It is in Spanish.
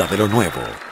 Fuerza de lo Nuevo.